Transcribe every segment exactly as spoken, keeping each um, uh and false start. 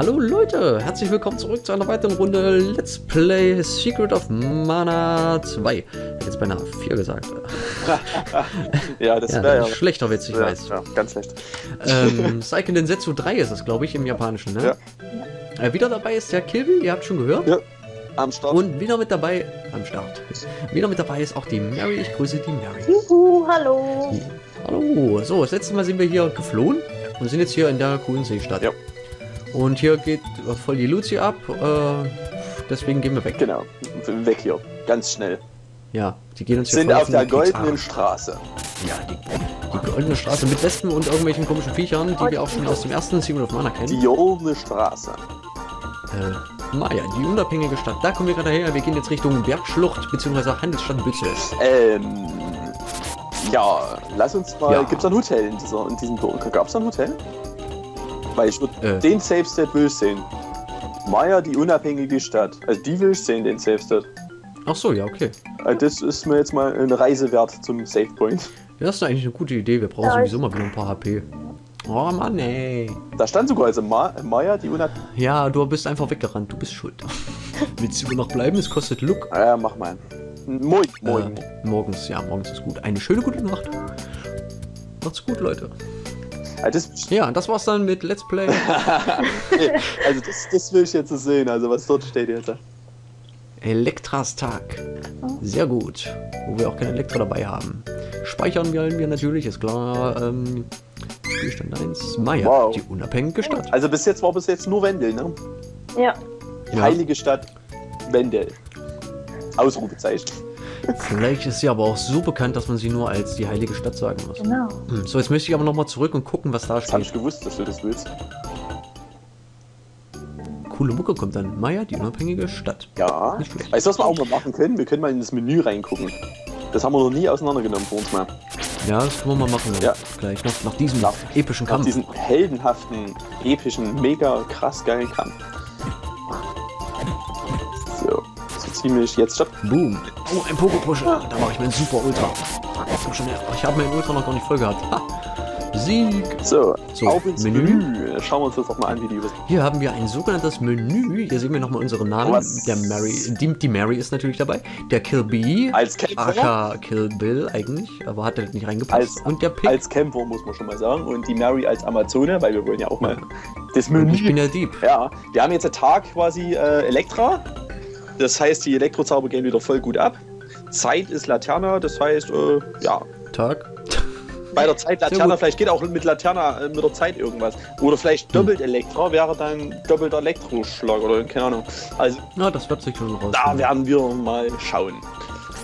Hallo Leute, herzlich willkommen zurück zu einer weiteren Runde Let's Play Secret of Mana zwei. Ich hätte jetzt beinahe vier gesagt. Ja, das wäre ja. Schlechter Witz, ich ja, weiß. Ja, ganz schlecht. Ähm, Seiken Densetsu drei ist es, glaube ich, im Japanischen, ne? Ja. Äh, wieder dabei ist der Kilby, ihr habt schon gehört. Ja, am Start. Und wieder mit dabei, am Start. Wieder mit dabei ist auch die Mary, ich grüße die Mary. Juhu, hallo. Hallo. So, das letzte Mal sind wir hier geflohen und sind jetzt hier in der coolen Seestadt. Ja. Und hier geht voll die Luzi ab, äh, deswegen gehen wir weg. Genau, weg hier, ganz schnell. Ja, die gehen uns hier sind auf der goldenen Straße. Ja, die, die goldene Straße mit Wespen und irgendwelchen komischen Viechern, die wir auch schon aus dem ersten Secret of Mana kennen. Die goldene Straße. Äh, Maya, die unabhängige Stadt, da kommen wir gerade her. Wir gehen jetzt Richtung Bergschlucht bzw. Handelsstadt Bützel. Ähm, ja, lass uns mal, ja. Gibt's ein Hotel in, dieser, in diesem Dorf? Gab's ein Hotel? Weil ich würde äh. den Safe-Stat will ich sehen. Maya, die unabhängige Stadt. Also die will ich sehen, den Safe-Stat. Ach so, ja, okay. Das ist mir jetzt mal eine Reise wert zum Safe-Point. Das ist eigentlich eine gute Idee. Wir brauchen ja, sowieso mal wieder ein paar H P. Oh Mann, ey. Da stand sogar also Ma Maya, die unabhängige... Ja, du bist einfach weggerannt. Du bist schuld. Willst du noch bleiben? Es kostet Look. Ja, ja, mach mal. Moin, moin. Äh, morgens, ja, morgens ist gut. Eine schöne gute Nacht. Macht's gut, Leute. Das ja, das war's dann mit Let's Play. Also das, das will ich jetzt sehen, also was dort steht jetzt. Elektras Tag. Sehr gut. Wo wir auch keine Elektra dabei haben. Speichern wollen wir natürlich, ist klar. Ähm, Spielstand eins. Maya, wow. Die unabhängige Stadt. Also bis jetzt war bis jetzt nur Wendel, ne? Ja. Heilige Stadt Wendel. Ausrufezeichen. Vielleicht ist sie aber auch so bekannt, dass man sie nur als die heilige Stadt sagen muss. Genau. So, jetzt möchte ich aber nochmal zurück und gucken, was da das steht. Hab ich gewusst, dass du das willst. Coole Mucke kommt dann. Maya, die unabhängige Stadt. Ja. Nicht schlecht. Weißt du, was wir auch mal machen können? Wir können mal in das Menü reingucken. Das haben wir noch nie auseinandergenommen für uns mal. Ja, das können wir mal machen. Ja. Gleich nach, nach diesem nach, epischen Kampf. Nach diesem heldenhaften, epischen, mega krass geilen Kampf. So. Ziemlich jetzt statt. Boom. Oh, ein Pokepush. Da mache ich mir einen super Ultra. Komm schon her. Ich habe mir einen Ultra noch gar nicht voll gehabt. Ha. Sieg. So, so auf ins Menü. Menü. Schauen wir uns das doch mal an, wie die ist. Hier haben wir ein sogenanntes Menü. Hier sehen wir nochmal unsere Namen. Was? Der Mary, die, die Mary ist natürlich dabei. Der Kill B. Als Kämpfer. Kill Bill eigentlich, aber hat er nicht reingepasst. Als, und der Pick. Als Kämpfer, muss man schon mal sagen. Und die Mary als Amazone, weil wir wollen ja auch mal das Menü. Und ich bin der Dieb. Ja, wir haben jetzt einen Tag quasi äh, Elektra. Das heißt, die Elektrozauber gehen wieder voll gut ab. Zeit ist Laterna, das heißt, äh, ja. Tag. Bei der Zeit Laterna, vielleicht geht auch mit Laterna, äh, mit der Zeit irgendwas. Oder vielleicht hm. doppelt Elektra wäre dann doppelter Elektroschlag oder keine Ahnung. Also, na, das wird sich schon raus. Da werden wir mal schauen.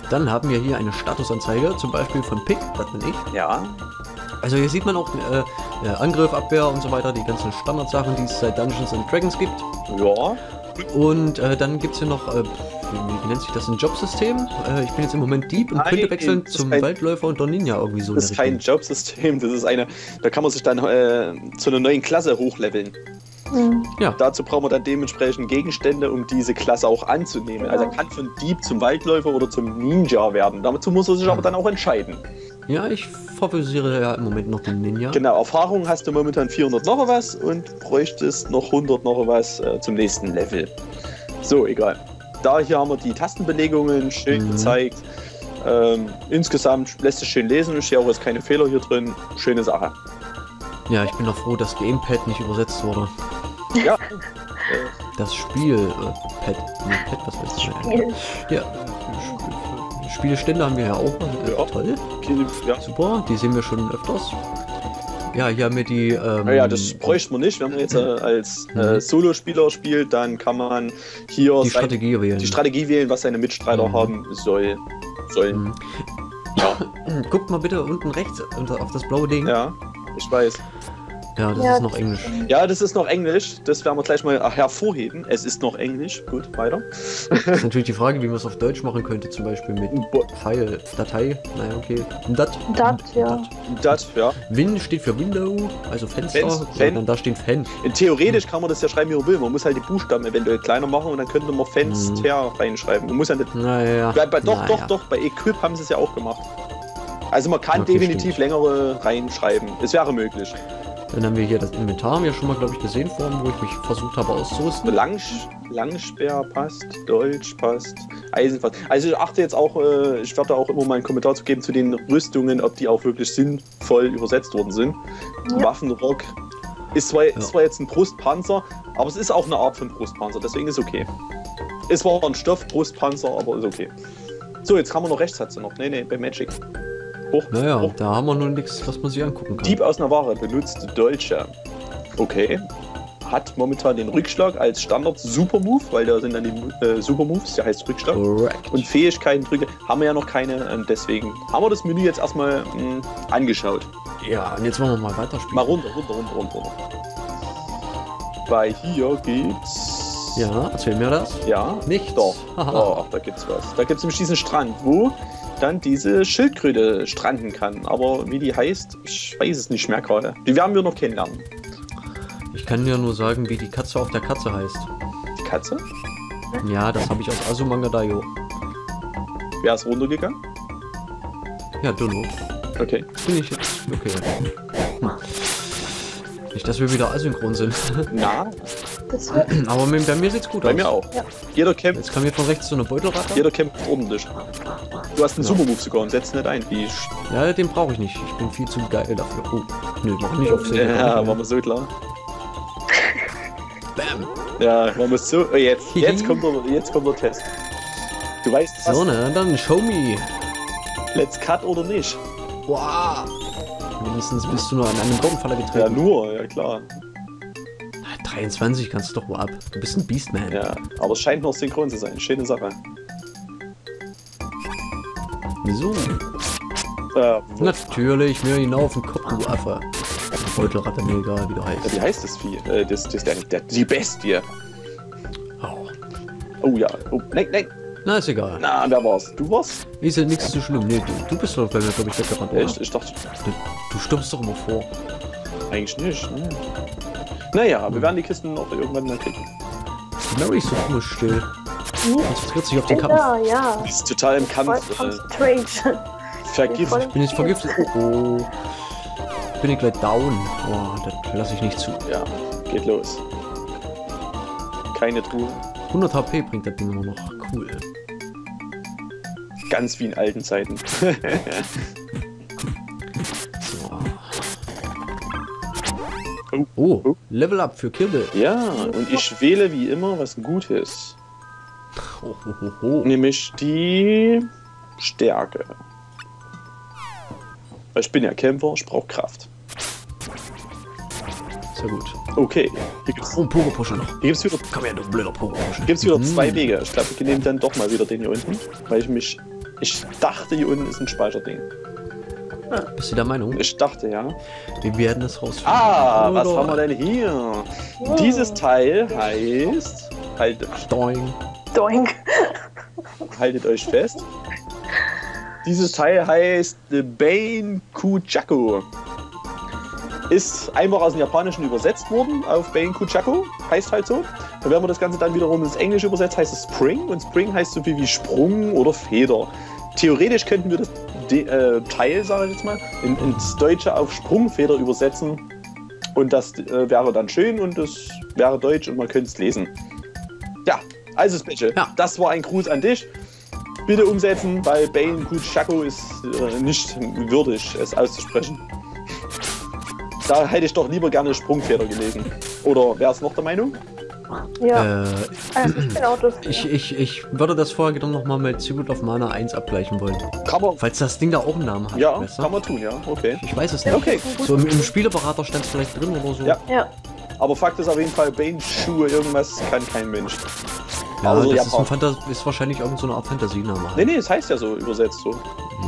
Dann haben wir hier eine Statusanzeige, zum Beispiel von Pick, das bin ich. Ja. Also hier sieht man auch äh, Angriff, Abwehr und so weiter, die ganzen Standardsachen, die es seit Dungeons and Dragons gibt. Ja. Und äh, dann gibt es hier noch, äh, wie nennt sich das, ein Jobsystem? Äh, ich bin jetzt im Moment Dieb und Nein, könnte wechseln zum kein, Waldläufer und der Ninja irgendwie so. Das ist kein Jobsystem, das ist eine, da kann man sich dann äh, zu einer neuen Klasse hochleveln. Mhm. Ja. Dazu brauchen wir dann dementsprechend Gegenstände, um diese Klasse auch anzunehmen. Ja. Also er kann von Dieb zum Waldläufer oder zum Ninja werden. Dazu muss er sich mhm. aber dann auch entscheiden. Ja, ich favorisiere ja im Moment noch den Ninja. Genau, Erfahrung hast du momentan vierhundert noch was und bräuchtest noch hundert noch was äh, zum nächsten Level. So, egal. Da hier haben wir die Tastenbelegungen schön mhm. gezeigt. Ähm, insgesamt lässt sich schön lesen. Ich sehe auch jetzt keine Fehler hier drin. Schöne Sache. Ja, ich bin noch froh, dass Gamepad nicht übersetzt wurde. Ja. Das Spiel-Pad. Äh, nee, Pad, was willst du denn? Ja. Spielstände haben wir ja auch mal. Ja. Toll. Ja. Super, die sehen wir schon öfters. Ja, hier haben wir die... Ähm, naja, das bräuchte man nicht. Wenn man jetzt äh, als äh, Solo-Spieler spielt, dann kann man hier... Die Strategie sein, wählen. Die Strategie wählen, was seine Mitstreiter mhm. haben soll. sollen. Mhm. Ja. Guckt mal bitte unten rechts auf das blaue Ding. Ja, ich weiß. Ja, das ja, ist noch Englisch. Ja, das ist noch Englisch. Das werden wir gleich mal hervorheben. Es ist noch Englisch. Gut, weiter. Das ist natürlich die Frage, wie man es auf Deutsch machen könnte. Zum Beispiel mit File, Datei. Naja, okay. Dat. Dat, ja. Dat, ja. Win steht für Window, also Fenster. Fenz, Fen. Dann da steht Fen. Theoretisch hm. kann man das ja schreiben, wie man will. Man muss halt die Buchstaben eventuell kleiner machen und dann könnte man Fenster hm. reinschreiben. Man muss ja nicht... Naja. Bei, bei, doch, naja. doch, doch. Bei Equip haben sie es ja auch gemacht. Also man kann okay, definitiv stimmt. längere reinschreiben. Es wäre möglich. Dann haben wir hier das Inventar, haben wir schon mal, glaube ich, gesehen vorhin, wo ich mich versucht habe auszurüsten. Langsch Langspeer passt, Dolch passt, Eisen passt. Also ich achte jetzt auch, äh, ich werde auch immer mal einen Kommentar zu geben zu den Rüstungen, ob die auch wirklich sinnvoll übersetzt worden sind. Ja. Waffenrock ist zwar, ja. zwar jetzt ein Brustpanzer, aber es ist auch eine Art von Brustpanzer, deswegen ist es okay. Es war ein Stoff, Brustpanzer, aber ist okay. So, jetzt haben wir noch Rechtssatze noch. Nee, nee, bei Magic. Hoch, naja, hoch. Da haben wir nur nichts, was man sich angucken kann. Dieb aus Navarre benutzt Dolche. Okay. Hat momentan den Rückschlag als Standard Supermove, weil da sind dann die äh, Supermoves, der heißt Rückschlag. Correct. Und Fähigkeiten drücke haben wir ja noch keine, und deswegen haben wir das Menü jetzt erstmal mh, angeschaut. Ja, und jetzt wollen wir mal weiterspielen. Mal runter, runter, runter, runter, runter. Bei hier geht's. Ja, erzähl mir das. Ja, nicht. Doch. Aha. Oh, da gibt's was. Da gibt's nämlich diesen Strand, wo dann diese Schildkröte stranden kann. Aber wie die heißt, ich weiß es nicht mehr gerade. Die werden wir noch kennenlernen. Ich kann ja nur sagen, wie die Katze auf der Katze heißt. Die Katze? Ja, das habe ich aus Azumanga Daio. Wer ist runtergegangen? Ja, Dunno. Okay. Bin ich jetzt. Okay. Hm. Nicht, dass wir wieder asynchron sind. Na? Das aber mit, bei mir sieht's gut bei aus. Bei mir auch. Ja. Jeder kämpft. Jetzt kam hier von rechts so eine Beutelratte. Jeder kämpft oben durch. Du hast einen ja. Supermove sogar und setzt nicht ein. Wie ja, den brauche ich nicht. Ich bin viel zu geil dafür. Oh, nö, nee, mach nicht auf Segen. Ja, war mir so klar. Bam. Ja, man muss so. Jetzt, jetzt, kommt der, jetzt kommt der Test. Du weißt was. So, ne, dann show me. Let's cut oder nicht. Wow. Wenigstens bist du nur an einem Bombenfaller getreten. Ja, nur, ja klar. dreiundzwanzig kannst du doch wohl ab. Du bist ein Beastman. Ja, aber es scheint noch synchron zu sein. Schöne Sache. Wieso? Äh, Natürlich, mir hinauf den Kopf, du Affe. Beutelratte, mir egal, wie du heißt. Ja, wie heißt das Vieh? Äh, das, das ist der, der, die Bestie. Oh. Oh ja. Oh, nein, nein. Na, ist egal. Na, wer war's? Du warst? Ist ja nichts zu schlimm. Nee, du, du bist doch bei mir, glaube ich, weggerannt. Ja, ich, ich dachte. Du, du stimmst doch immer vor. Eigentlich nicht, ne? Naja, wir werden die Kisten noch irgendwann mal kriegen. Mary ist so komisch still. Konzentriert sich auf den Kampf. Ja, ja. Ist total im Kampf. Äh, Vergiss. Ich bin jetzt vergiftet. Oh. Bin ich gleich down. Oh, das lasse ich nicht zu. Ja, geht los. Keine Truhe. hundert H P bringt das Ding immer noch. Cool. Ganz wie in alten Zeiten. Oh, oh, Level Up für Kirbel. Ja, und ich wähle wie immer was Gutes. Oh, oh, oh, oh. Nämlich die Stärke. Weil ich bin ja Kämpfer, ich brauche Kraft. Sehr gut. Okay. Hier gibt's oh, ein Pogo-Pusher noch. Hier gibt's wieder... Komm her, du blöder Pogo-Pusher. Hier gibt's wieder hm. zwei Wege. Ich glaube, ich nehme dann doch mal wieder den hier unten. Weil ich mich... Ich dachte, hier unten ist ein Speicherding. Ah, bist du der Meinung? Ich dachte, ja. Wir werden das rausfinden. Ah, oh, was oh. haben wir denn hier? Oh. Dieses Teil heißt... Haltet... Doink. Doink. Haltet euch fest. Dieses Teil heißt Bane Kuchaku. Ist einfach aus dem Japanischen übersetzt worden auf Bane Kuchaku. Heißt halt so. Und wenn man das Ganze dann wiederum ins Englische übersetzt, heißt es Spring. Und Spring heißt so viel wie Sprung oder Feder. Theoretisch könnten wir das... De, äh, Teil, sage ich jetzt mal, in, ins Deutsche auf Sprungfeder übersetzen und das äh, wäre dann schön und das wäre deutsch und man könnte es lesen. Ja, also Special, ja. Das war ein Gruß an dich. Bitte umsetzen, weil Bane Kuchaku ist äh, nicht würdig, es auszusprechen. Da hätte ich doch lieber gerne Sprungfeder gelesen. Oder wer ist noch der Meinung? Ja, äh, also ich, bin auch ich, ich, ich würde das vorher dann nochmal mit Secret of Mana eins abgleichen wollen. Kann man, falls das Ding da auch einen Namen hat. Ja, besser. Kann man tun, ja, okay. Ich weiß es nicht. Okay. So im, im Spieleberater stand es vielleicht drin oder so. Ja. ja. Aber Fakt ist auf jeden Fall, Bane-Schuhe, irgendwas kann kein Mensch. Ja, also, das ja, ist, ein ist wahrscheinlich irgend so eine Art Fantasiename. Halt. Nee, nee, es das heißt ja so, übersetzt so.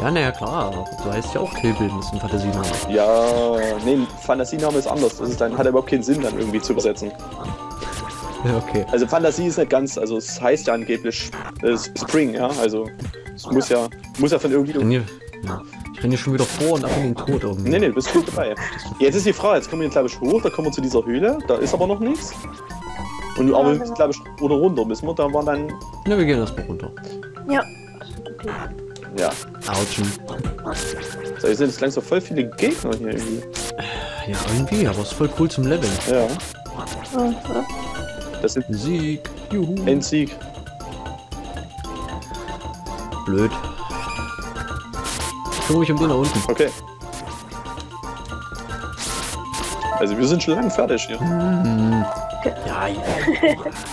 Ja, naja, klar. Du heißt ja auch Killbild, das ist ein Fantasiename. Ja, nee, Fantasiename ist anders. Das ist dann, hat überhaupt keinen Sinn, dann irgendwie zu übersetzen. Okay. Also Fantasie ist nicht ganz, also es heißt ja angeblich äh, Spring, ja, also es muss ja, muss ja von irgendwie... Ich renne ja. hier schon wieder vor und ab in den Tod irgendwie. Nee, nee, du bist gut dabei. Jetzt ist die Frage, jetzt kommen wir glaube ich hoch, da kommen wir zu dieser Höhle, da ist aber noch nichts. Und ja, aber genau. glaube ich, oder runter müssen wir, da waren dann... Na, ja, wir gehen erstmal runter. Ja. Okay. Ja. Autschen. So, hier sind jetzt langsam voll viele Gegner hier irgendwie. Ja, irgendwie, aber es ist voll cool zum Leveln. Ja. Das ist ein Sieg. Juhu. Ein Sieg. Blöd. Ich kümmere mich um den da unten. Okay. Also wir sind schon lange fertig hier. Mhm. Ja, ja.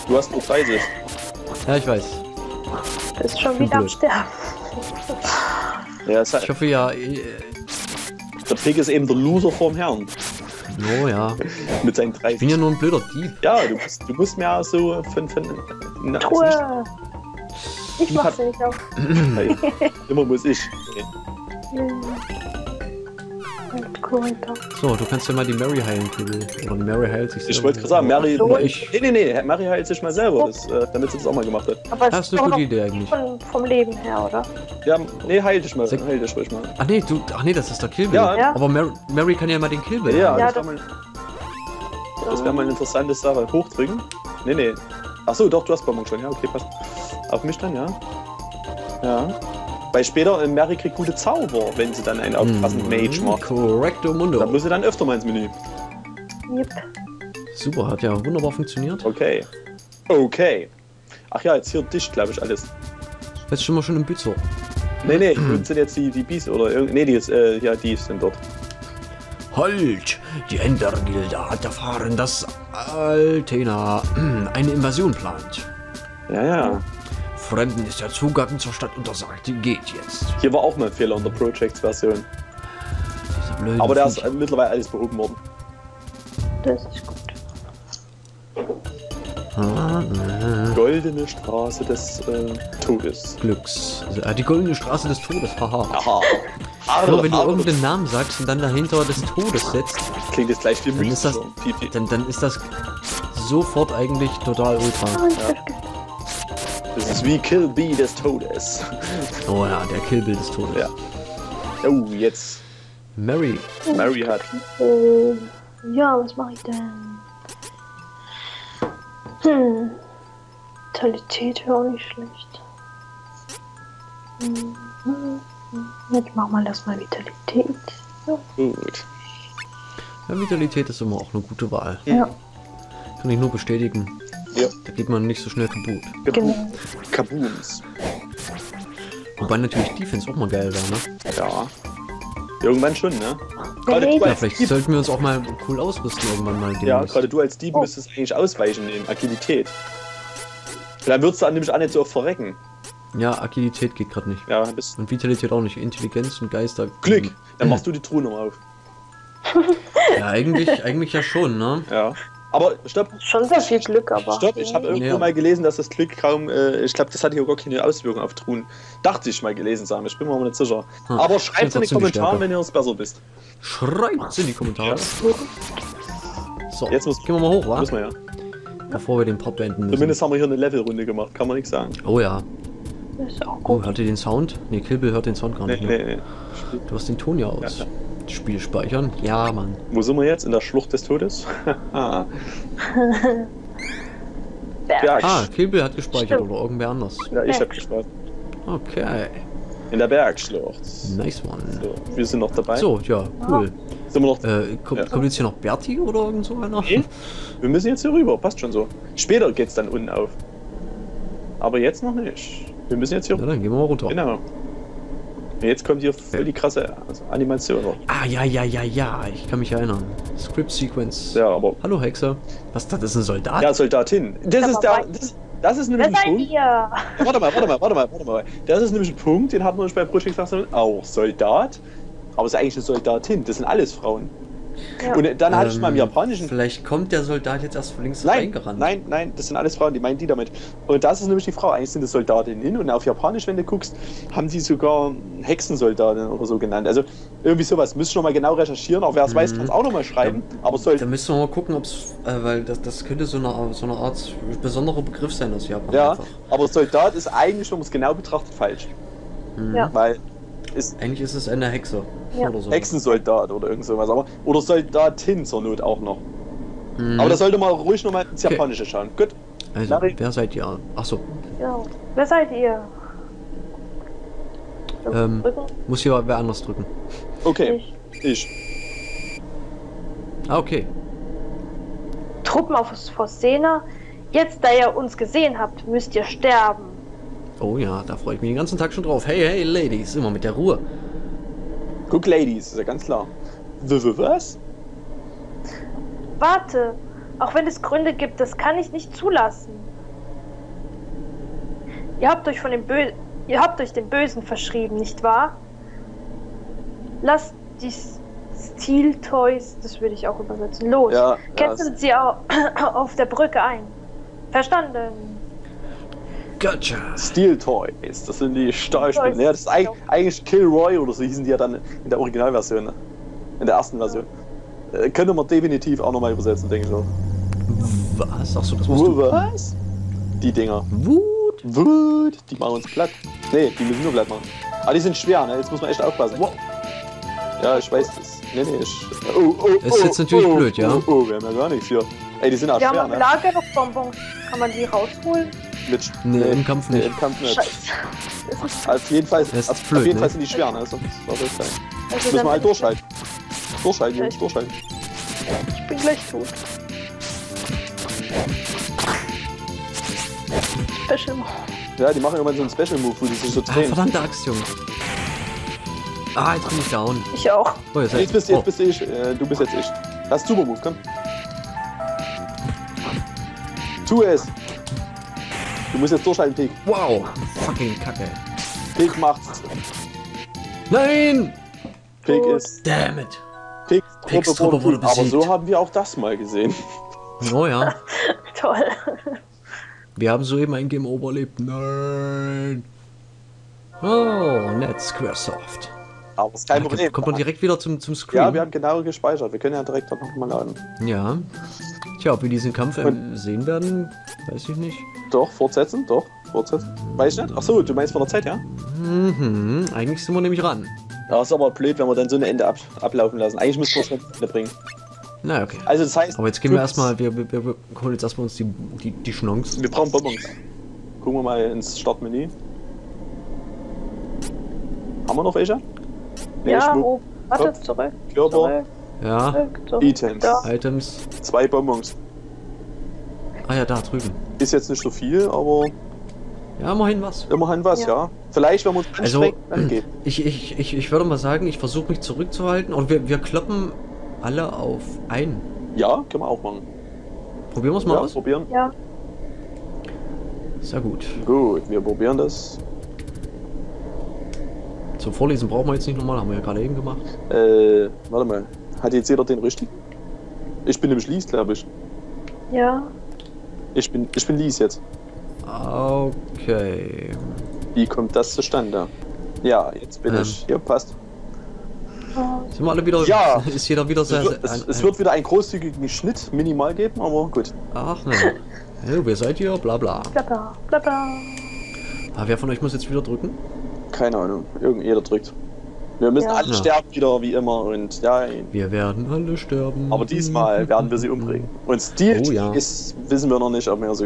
Du hast nur dreißig. Ja, ich weiß. Du bist schon wieder am Sterben. Ja, halt ich hoffe ja... Äh, der Pig ist eben der Loser vorm Herrn. Oh ja. Mit seinen dreißig. Ich bin ja nur ein blöder Dieb. Ja, du musst, du musst mehr so von... von na, Truhe! Ich mach sie nicht auf. Nein, immer muss ich. Okay. So, du kannst ja mal die Mary heilen, Kugel. Oder Mary heilt sich selber. Ich wollte gerade sagen, Mary... So, ich. Nee, nee, nee, Mary heilt sich mal selber, das, äh, damit sie das auch mal gemacht hat. Aber das ist eine gute Idee eigentlich. Von, vom Leben her, oder? Ja, nee, heil dich mal, Se heil dich ruhig mal. Ach nee, du, ach nee, das ist der Killbill. Ja, ja. Aber Mary, Mary kann ja mal den Killbill. Ja, ja, das wäre mal, ja. wär mal eine interessante Sache. Hochtrinken? Nee, nee. Achso, doch, du hast Bonbon schon, ja, okay, passt. Auf mich dann, ja. Ja. Weil später Mary kriegt gute Zauber, wenn sie dann einen aufpassenden Mage macht. Correcto mundo. Da muss sie dann öfter mal ins Menü. Yep. Super, hat ja wunderbar funktioniert. Okay. Okay. Ach ja, jetzt hier dicht, glaube ich, alles. Jetzt schon mal schon im Bützer. Nee, nee, sind jetzt die, die Bies oder irgend. Nee, die, ist, äh, ja, die sind dort. Halt! Die Händlergilde hat erfahren, dass Altena eine Invasion plant. Ja, ja. Fremden ist der Zugang zur Stadt untersagt, geht jetzt. Hier war auch mal ein Fehler in der Projects-Version. Aber der Viecher. Ist mittlerweile alles behoben worden. Das ist gut. Ah, äh. Goldene Straße des äh, Todes. Glücks. Also, die goldene Straße des Todes, haha. Aha. Aber wenn du irgendeinen Namen sagst und dann dahinter des Todes setzt, klingt jetzt gleich viel müde. Dann, dann ist das sofort eigentlich total ultra. Ja. Das ist wie Kill B des Todes. Oh ja, der Kill Bill des Todes. Ja. Oh, jetzt. Mary. Mary hat. Ja, was mache ich denn? Hm. Mentalität wäre auch nicht schlecht. Jetzt machen wir das mal Vitalität. Ja. Gut. Ja, Vitalität ist immer auch eine gute Wahl. Ja. Kann ich nur bestätigen. Ja. Da geht man nicht so schnell kaputt. Genau. Kabooms. Wobei natürlich Defense auch mal geil war, ne? Ja. Irgendwann schon, ne? Gerade ja, du als vielleicht Dieb sollten wir uns auch mal cool ausrüsten irgendwann mal. Ja, gerade du als Dieb oh. müsstest eigentlich ausweichen in Agilität. Dann würdest du nämlich auch nicht so oft verrecken. Ja, Agilität geht gerade nicht. Ja, bist und Vitalität auch nicht. Intelligenz und Geister. Glück! Dann machst du die Truhe noch auf. Ja, eigentlich, eigentlich ja schon, ne? Ja. Aber stopp. Schon sehr viel Glück, aber. Stopp, ich habe irgendwo ja. mal gelesen, dass das Glück kaum. Äh, ich glaube, das hat hier gar keine Auswirkung auf Truhen. Dachte ich mal gelesen zu haben, ich bin mir aber nicht sicher. Hm. Aber schreibt in die Kommentare, wenn ihr es besser wisst. Schreibt in die Kommentare. Ja. So, jetzt muss, gehen wir mal hoch, wa? Müssen wir ja. Bevor wir den Pop beenden müssen. Zumindest haben wir hier eine Levelrunde gemacht, kann man nichts sagen. Oh ja. Das ist auch gut. Oh, hört ihr den Sound? Ne, Killbill hört den Sound gar nicht. Nee, nee, nee. Du hast den Ton ja aus. Ja, ja. Spiel speichern? Ja, Mann. Wo sind wir jetzt? In der Schlucht des Todes? Berg. Berg. Ah, Kebel hat gespeichert. Stimmt. Oder irgendwer anders. Ja, ich hab gespeichert. Okay. In der Bergschlucht. Nice one. So, wir sind noch dabei. So, ja, cool. Sind wir noch äh, kommt, ja. kommt jetzt hier noch Berti oder irgend so einer? Nee. Wir müssen jetzt hier rüber, passt schon so. Später geht's dann unten auf. Aber jetzt noch nicht. Wir müssen jetzt hier rüber. Ja, dann gehen wir mal runter. Genau. Jetzt kommt hier voll die krasse Animation. Ah, ja, ja, ja, ja. Ich kann mich erinnern. Script Sequence. Ja, aber... Hallo, Hexe. Was, das ist ein Soldat? Ja, Soldatin. Das ja, ist der... Das, das ist nämlich das ein Punkt... Hier. Warte mal, warte mal, warte mal, warte mal. Das ist nämlich ein Punkt, den hatten wir uns bei Project Sachen auch. Soldat. Aber es ist eigentlich eine Soldatin. Das sind alles Frauen. Ja. Und dann hatte ähm, ich mal im japanischen... Vielleicht kommt der Soldat jetzt erst von links nein, reingerannt. Nein, nein, das sind alles Frauen, die meinen die damit. Und das ist nämlich die Frau, eigentlich sind das Soldatinnen. Und auf japanisch, wenn du guckst, haben sie sogar Hexensoldatinnen oder so genannt. Also irgendwie sowas, müsst ihr noch mal genau recherchieren. Auch wer es mhm. weiß, kann es auch noch mal schreiben. Da, aber soll... da müssen wir mal gucken, ob es... Äh, weil das, das könnte so eine, so eine Art besonderer Begriff sein aus Japan. Ja, einfach. Aber Soldat ist eigentlich, wenn man es genau betrachtet, falsch. Mhm. Ja. Weil... Ist eigentlich ist es eine Hexe. Ja. Oder so. Hexensoldat oder irgend sowas. Aber, oder Soldatin zur Not auch noch. Mhm. Aber da sollte man ruhig nochmal ins Japanische okay. schauen. Gut. Also, Larry. Wer seid ihr? Achso. Ja. Wer seid ihr? Ähm, muss hier wer anders drücken. Okay. Ich. ich. Ah, okay. Truppen auf Phosphena. Jetzt, da ihr uns gesehen habt, müsst ihr sterben. Oh ja, da freue ich mich den ganzen Tag schon drauf. Hey, hey, Ladies, immer mit der Ruhe. Guck, Ladies, ist ja ganz klar. Was? Warte, auch wenn es Gründe gibt, das kann ich nicht zulassen. Ihr habt euch von dem Bö- ihr habt euch dem Bösen verschrieben, nicht wahr? Lasst die Steel Toys, das würde ich auch übersetzen, los. Ja, Kettet ja, sie auch auf der Brücke ein. Verstanden. Gotcha. Steel Toys, das sind die Stahlspinnen. Ja, das ist eigentlich, eigentlich Kilroy oder so hießen die ja dann in der Originalversion. Ne? In der ersten Version. Ja. Äh, könnte man definitiv auch nochmal übersetzen, denke ich auch. Was? Achso, das musst du. Was? Die Dinger. Wut. Wut. Die machen uns platt. Nee, die müssen nur platt machen. Aber die sind schwer, ne? Jetzt muss man echt aufpassen. Wow. Ja, ich weiß das. Nee, nee, ich... Oh, oh, oh, ist jetzt natürlich oh, blöd, ja? Oh, oh, wir haben ja gar nichts hier. Ey, die sind auch wir schwer, haben ne? Lager noch Bonbons. Kann man die rausholen? Mit nee, nee, im Kampf nicht. Nee, im Kampf nicht. Scheiße. Auf jeden Fall, das ist auf, blöd, auf jeden ne? Fall sind die schwer, ne? Also, das ist geil. Also, müssen wir halt durchhalten. Durchhalten, Jungs, durchhalten. Ich bin gleich tot. Special Move. Ja, die machen irgendwann so einen Special Move, wo die sich so drehen. Ah, verdammte Axt, Junge. Ah, jetzt bin ich down. Ich auch. Oh, jetzt, jetzt, bist, jetzt oh. bist ich, äh, du bist jetzt ich. Lass Super Move, komm. Tu es. Du musst jetzt durchhalten, Pig. Wow, fucking Kacke. Pig macht's. Nein! Pig oh, ist... Damn it. Pig, Pigs Truppe wurde besiegt. Aber so haben wir auch das mal gesehen. Oh ja. Toll. Wir haben soeben ein Game Over erlebt. Nein. Oh, nett, Squaresoft. Aber ist kein Problem. Kommt man direkt wieder zum, zum Screen? Ja, wir haben genau gespeichert. Wir können ja direkt dort nochmal laden. Ja. Tja, ob wir diesen Kampf ähm, sehen werden, weiß ich nicht. Doch, fortsetzen, doch, fortsetzen. Weiß ich nicht? Achso, du meinst von der Zeit, ja? Mhm, eigentlich sind wir nämlich ran. Das ist aber blöd, wenn wir dann so ein Ende ab, ablaufen lassen. Eigentlich müssen wir es nicht Ende bringen. Na, okay. Also, das heißt. Aber jetzt gehen wir erstmal, wir, wir, wir holen jetzt erstmal uns die, die, die Schnonks. Wir brauchen Bonbons. Gucken wir mal ins Startmenü. Haben wir noch welche? Nee, ja, oh, warte, zurück, Körper, zurück, ja. Zurück, zurück, Items. Da. Items. Zwei Bonbons. Ah ja, da drüben. Ist jetzt nicht so viel, aber... Ja, immerhin was. Immerhin was, ja. ja. Vielleicht, wenn wir uns also, dann geht. Ich, ich, ich, ich würde mal sagen, ich versuche mich zurückzuhalten und wir, wir kloppen alle auf ein. Ja, können wir auch machen. Probieren wir es mal ja, aus? Probieren. Ja. Sehr gut. Gut, wir probieren das. Zum Vorlesen brauchen wir jetzt nicht nochmal, haben wir ja gerade eben gemacht. Äh, warte mal. Hat jetzt jeder den richtigen? Ich bin nämlich Lies, glaube ich. Ja. Ich bin, ich bin Lies jetzt. Okay. Wie kommt das zustande? Ja, jetzt bin ähm. ich. Hier, passt. Sind wir alle wieder... Ja! Ist jeder wieder sehr... Es wird, ein, es wird wieder einen großzügigen Schnitt minimal geben, aber gut. Ach ne. Hey, wer seid ihr? Bla bla. Bla bla. Bla bla. Ah, wer von euch muss jetzt wieder drücken? Keine Ahnung, irgend jeder drückt. Wir müssen ja. alle ja. sterben wieder, wie immer, und ja... Wir werden alle sterben. Aber diesmal werden wir sie umbringen. Und Steel oh, ja. ist, wissen wir noch nicht, ob wir so...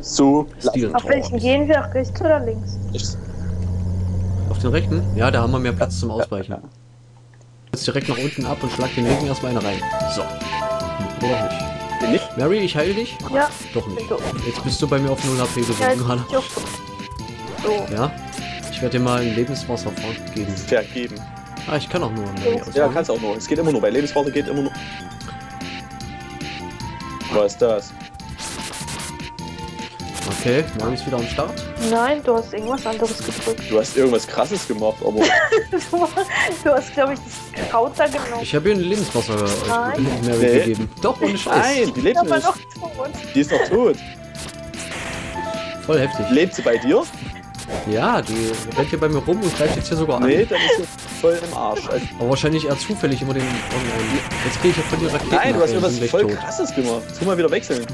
So... Auf welchen gehen wir? Rechts oder links? Rechts. Auf den rechten? Ja, da haben wir mehr Platz zum Ausweichen. Ja, ja. Jetzt direkt nach unten ab und schlag den linken erstmal eine rein. So. Hm, oder nicht? Den nicht? Mary, ich heile dich? Ja. Doch nicht. Jetzt bist du bei mir auf null H P gesunken gerade. Ja. So. Ja? Ich werde dir mal ein Lebenswasser geben. Vergeben. Ah, ich kann auch nur. Ne? Ja, kannst auch nur. Es geht immer nur. Bei Lebenswasser geht immer nur. Was ist das? Okay, Mary ist wieder am Start. Nein, du hast irgendwas anderes gedrückt. Du hast irgendwas Krasses gemacht, aber... du hast, glaube ich, das Kraut da genommen. Ich habe ihr ein Lebenswasser Nein. Mary nee. gegeben. Doch, ohne Scheiß. Nein, die lebt nicht. Die ist doch tot. Voll heftig. Lebt sie bei dir? Ja, die rennt hier bei mir rum und greift jetzt hier sogar an. Nee, dann ist sie voll im Arsch. Also aber wahrscheinlich eher zufällig immer den... Jetzt kriege ich ja von dir Raketen. Nein, du hast mir was voll tot. Krasses gemacht. Jetzt können wir wieder wechseln.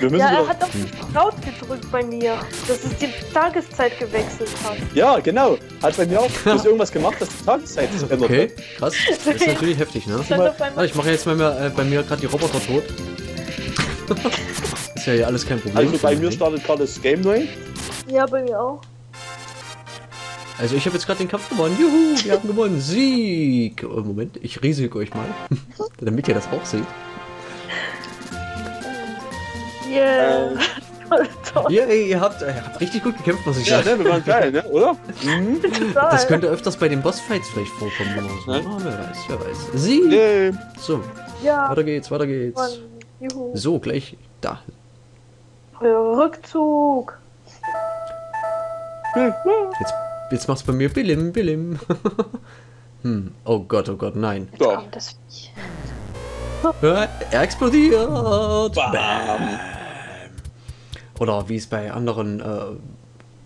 Wir müssen ja, wieder... er hat doch die Kraut gedrückt bei mir, dass es die Tageszeit gewechselt hat. Ja, genau. Hat bei mir auch. Du hast irgendwas gemacht, dass die Tageszeit sich ändert. Okay, krass. Das ist natürlich heftig, ne? Warte, ich mache jetzt mal mehr, äh, bei mir gerade die Roboter tot. Ist ja hier alles kein Problem. Also bei mir startet gerade das Game neu. Ja, bei mir auch. Also ich habe jetzt gerade den Kampf gewonnen. Juhu, wir haben gewonnen. Sieg. Oh, Moment, ich riesige euch mal, damit ihr das auch seht. Yeah. Ja, ey, ihr habt, ihr habt richtig gut gekämpft, muss ich ja, sagen. Ja, ne, wir waren geil, ne, oder? Mhm. Das könnte öfters bei den Bossfights vielleicht vorkommen. Oder so. Oh, wer weiß, wer weiß. Sie! Nee. So, ja. Weiter geht's, weiter geht's. Juhu. So, gleich da. Rückzug! Jetzt, jetzt machst du bei mir Billim, Billim. Hm. Oh Gott, oh Gott, nein. Doch. Er explodiert! Bam! Bam. Oder wie es bei anderen äh,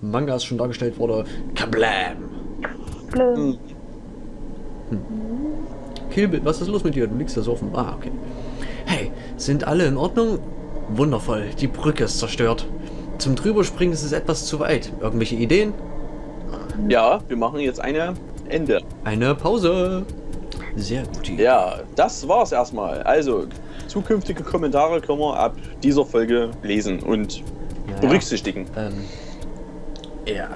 Mangas schon dargestellt wurde, kablam! Kablam. Hm. Killbill, was ist los mit dir? Du liegst da so auf dem... Ah, okay. Hey, sind alle in Ordnung? Wundervoll, die Brücke ist zerstört. Zum Drüberspringen ist es etwas zu weit. Irgendwelche Ideen? Ja, wir machen jetzt eine Ende. Eine Pause. Sehr gut. Ja, das war's erstmal. Also, zukünftige Kommentare können wir ab dieser Folge lesen und ja, berücksichtigen. Ähm, ja.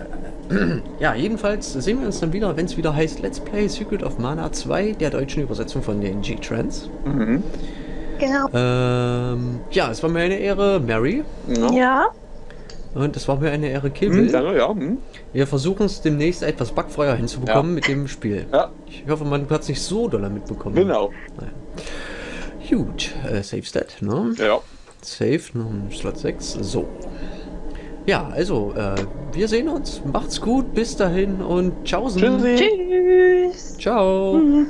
Ja, jedenfalls sehen wir uns dann wieder, wenn es wieder heißt Let's Play Secret of Mana zwei, der deutschen Übersetzung von den G-Trends. Mhm. Genau. Ähm, ja, es war mir eine Ehre, Mary. Ja. Ja. Und es war mir eine Ehre, Kevin. Mhm, ja, mhm. Wir versuchen es demnächst etwas backfreier hinzubekommen, ja, mit dem Spiel. Ja. Ich hoffe, man hat es nicht so doll mitbekommen. Genau. Naja. Gut, äh, Save Stat, ne? Ja. Save, ne? Slot sechs, so. Ja, also, äh, wir sehen uns. Macht's gut, bis dahin und tschaußen. Tschüssi. Tschüss. Ciao. Mhm.